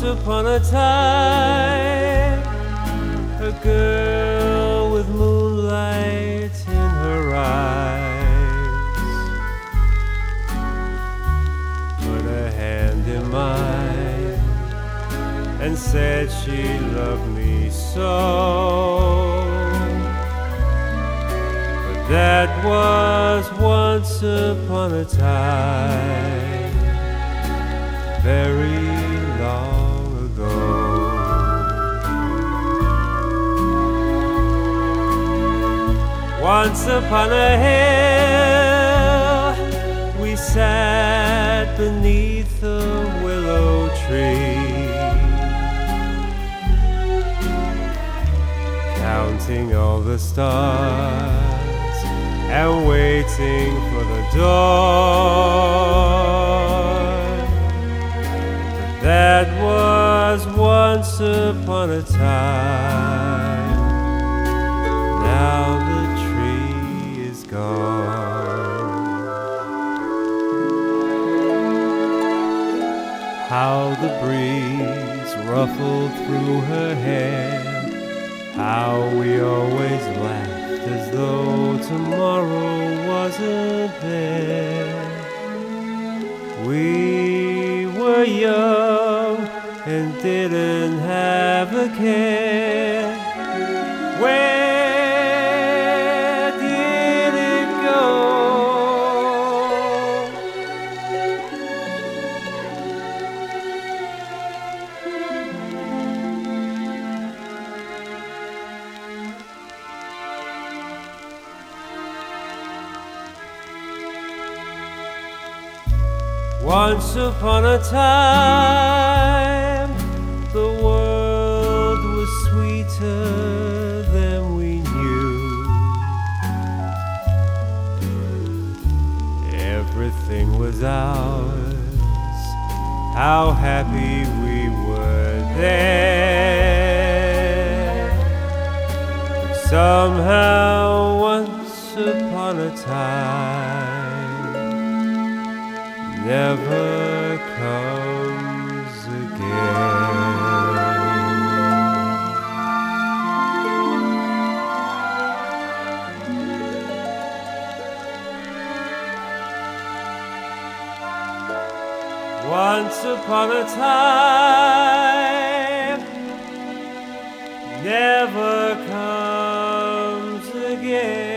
Once upon a time, a girl with moonlight in her eyes put a hand in mine and said she loved me so. But that was once upon a time, very long ago. Once upon a hill, we sat beneath a willow tree, counting all the stars and waiting for the dawn. That was once upon a time. Now the how the breeze ruffled through her hair, how we always laughed as though tomorrow wasn't there. We were young and didn't have a care. Where did it go? Once upon a time, the world was sweeter than we knew. Everything was ours. How happy we were there. But somehow, once upon a time, never comes again. Once upon a time, never comes again.